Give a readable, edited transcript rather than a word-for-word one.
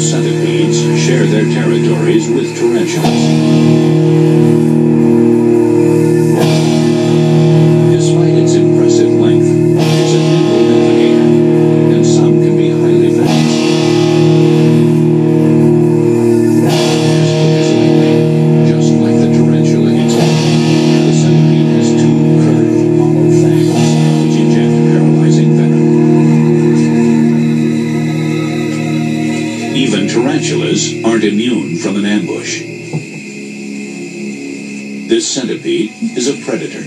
centipedes share their territories with tarantulas. Even tarantulas aren't immune from an ambush. This centipede is a predator.